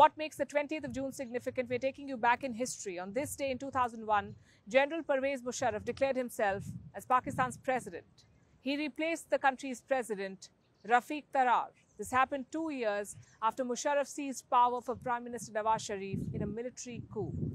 What makes the 20th of June significant? We're taking you back in history. On this day in 2001, General Pervez Musharraf declared himself as Pakistan's president. He replaced the country's president, Rafiq Tarar. This happened 2 years after Musharraf seized power from Prime Minister Nawaz Sharif in a military coup.